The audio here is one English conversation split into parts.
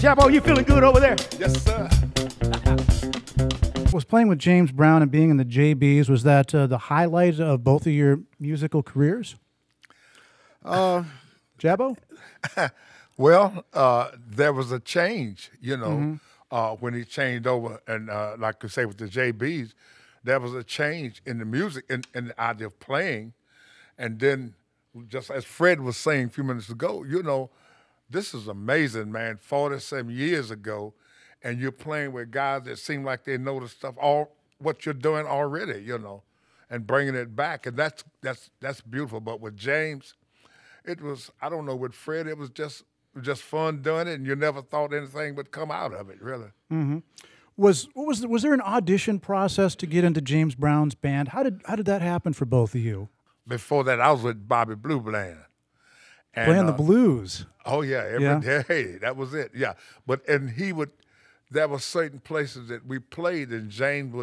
Jabo, you feeling good over there? Yes, sir. Was playing with James Brown and being in the JBs, was that the highlight of both of your musical careers? Jabo? Well, there was a change, you know, when he changed over. And like you say, with the JBs, there was a change in the music, in the idea of playing. And then, just as Fred was saying a few minutes ago, you know, this is amazing, man, 47 years ago, and you're playing with guys that seem like they know the stuff, all what you're doing already, you know, and bringing it back, and that's beautiful. But with James, it was, I don't know, with Fred, it was just fun doing it, and you never thought anything would come out of it, really. Was there an audition process to get into James Brown's band? How did that happen for both of you? Before that, I was with Bobby Blue Bland. And, playing the blues. Oh yeah, every day. That was it. Yeah, but and he would. There were certain places that we played, and James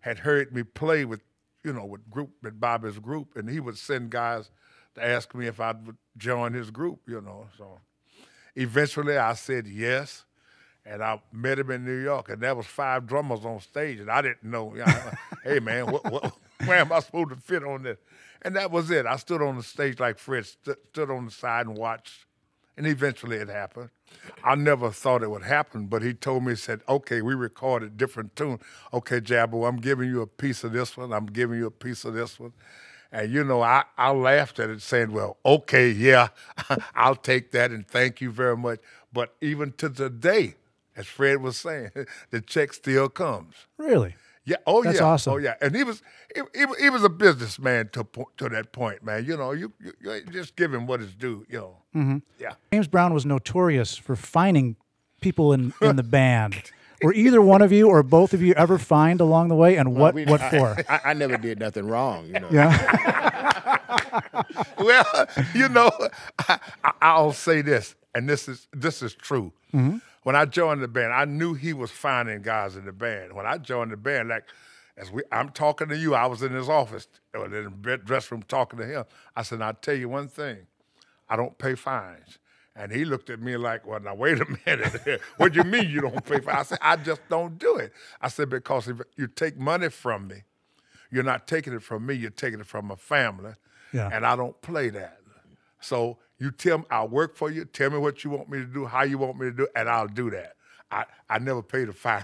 had heard me play with, you know, with Bobby's group, and he would send guys to ask me if I would join his group, you know. So eventually I said yes, and I met him in New York, and there was 5 drummers on stage, and I didn't know, you know, hey man, where am I supposed to fit on this? And that was it. I stood on the stage like Fred, stood on the side and watched. And eventually it happened. I never thought it would happen, but he told me, he said, okay, we recorded different tunes. Okay, Jabo, I'm giving you a piece of this one. I'm giving you a piece of this one. And, you know, I laughed at it saying, well, okay, yeah, I'll take that and thank you very much. But even to today, as Fred was saying, the check still comes. Really? Yeah. Oh, that's awesome. Oh, yeah. And he was a businessman to that point, man. You know, you just give him what is due, you know. Yeah. James Brown was notorious for finding people in the band. Were either one of you or both of you ever fined along the way, and what for? I never did nothing wrong, you know. Yeah. Well, you know, I'll say this, and this is true. When I joined the band, I knew he was finding guys in the band. When I joined the band, like, I'm talking to you, I was in his office, or in the dressing room talking to him. I said, I'll tell you one thing, I don't pay fines. And he looked at me like, well, now, wait a minute. What do you mean you don't pay fines? I said, I just don't do it. I said, because if you take money from me, you're not taking it from me, you're taking it from my family, and I don't play that. So you tell me, I'll work for you, tell me what you want me to do, how you want me to do, and I'll do that. I never paid a fine.